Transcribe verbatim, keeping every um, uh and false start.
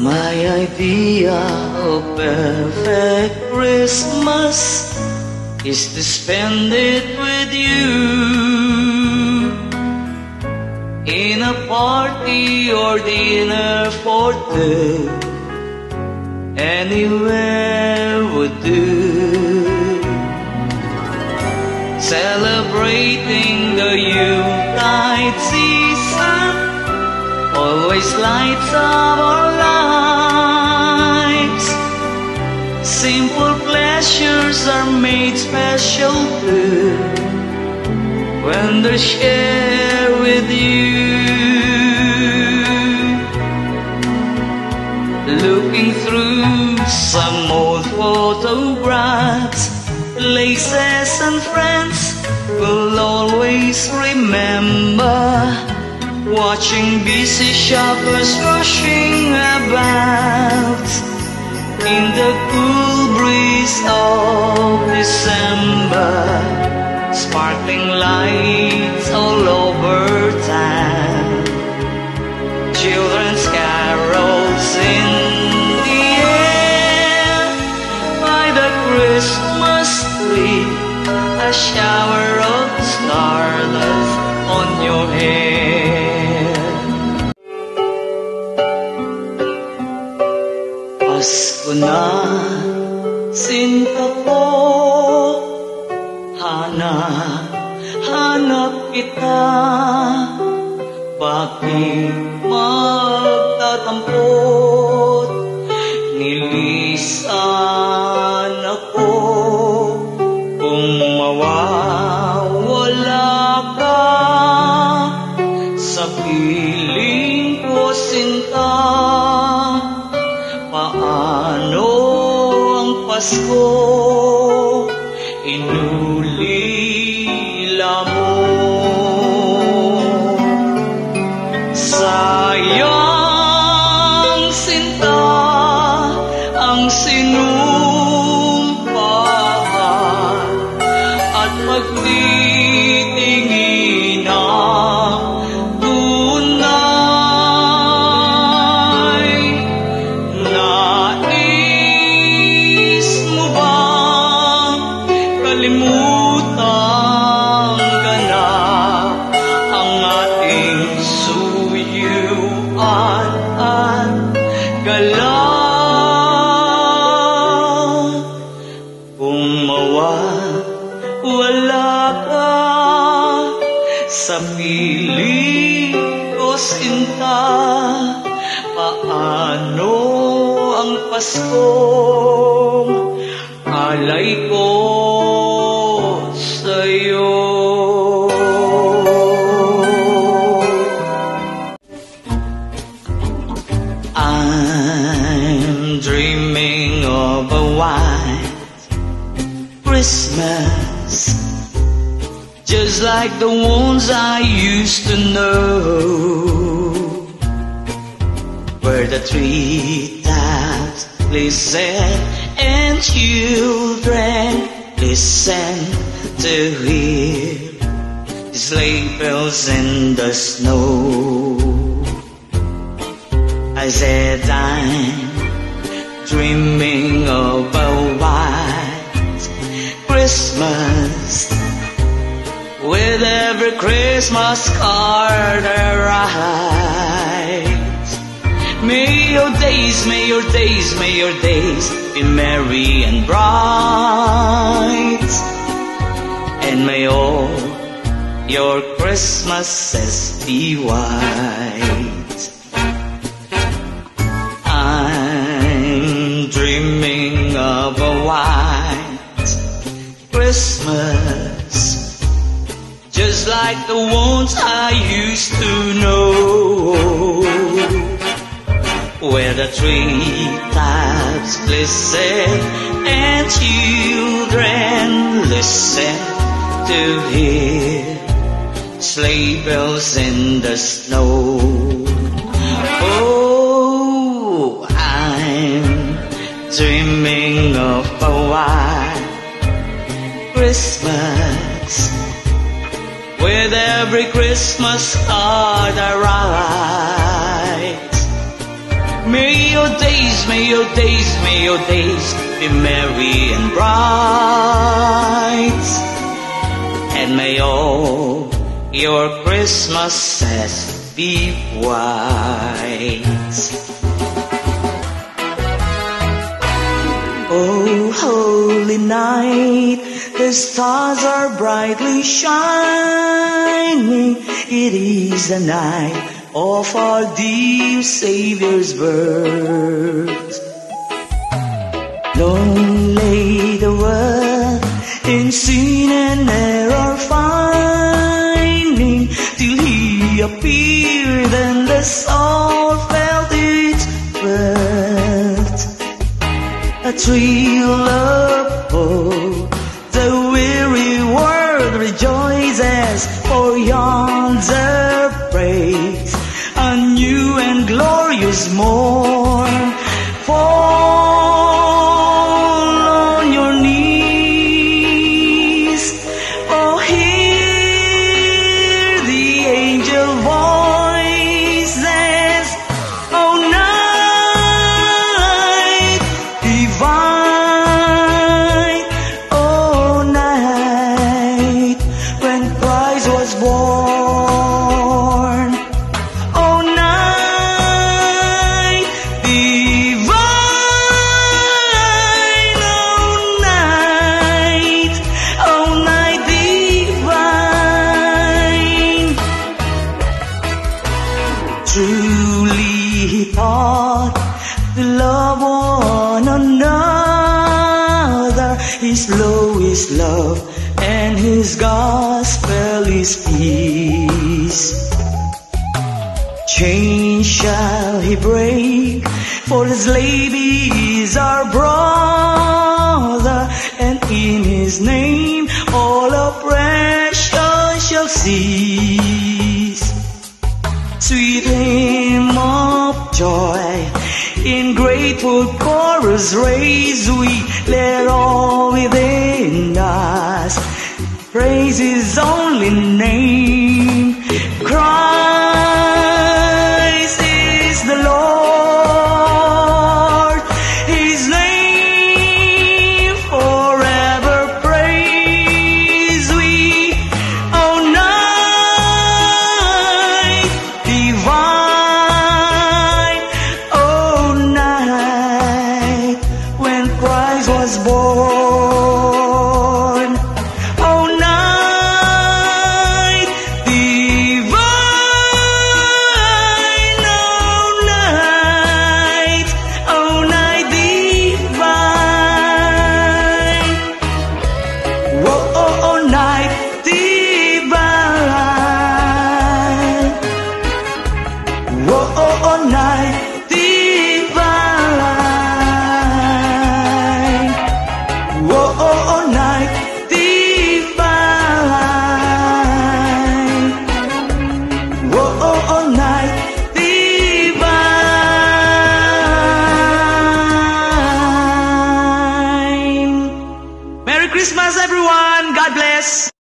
My idea of perfect Christmas is to spend it with you in a party or dinner for two. Anywhere would do. Celebrating the Yuletide season always lights up our lives. Simple pleasures are made special too when they're shared with you. Looking through some old photographs, places and friends will always remember. Watching busy shoppers rushing about in the cool breeze of December, sparkling lights all over town, children's carols in the air by the Christmas. A shower of starlight on your head. Pasko na, sinta ko, hanap, hanap kita. Bakit magtatampot, nilisan ako. Mawawala ka sa piling ko, sinta. Paano ang Pasko inulila mo? Sayang, sinta, ang sinu. Magtitingin na tunay. Nais mo ba kalimutan ka na ang ating suyuan at galaw? Wala ka sa piling ko, sinta. Paano ang Paskong alay ko sa'yo? I'm dreaming of a white Christmas, just like the ones I used to know, where the treetops listen and children listen to hear the sleigh bells in the snow. I said I'm dreaming of a white Christmas, with every Christmas card I write. May your days, may your days, may your days be merry and bright, and may all your Christmases be white. I'm dreaming of a white Christmas, just like the ones I used to know, where the treetops glisten and children listen to hear sleigh bells in the snow. Oh, I'm dreaming of a white Christmas, with every Christmas card I write. May your days, may your days, may your days be merry and bright, and may all your Christmases be white. Oh, holy night, the stars are brightly shining. It is the night of our dear Savior's birth. Lonely the world in sin and error finding, till He appeared and the soul felt its birth. A thrill of hope, the weary world rejoices, for yonder breaks a new and glorious morn. Fall on your knees, oh hear the angel voices, oh night divine, oh night when Christ was born. Truly He taught to love one another. His law is love and His gospel is peace. Chains shall He break, for His slave is our brother, and in His name all oppression shall cease. Sweet hymn of joy, in grateful chorus raise we, let all within us praise His only name. Christ is the Lord, His name forever praise we, oh night divine, oh night when Christ was born. Christmas, everyone. God bless.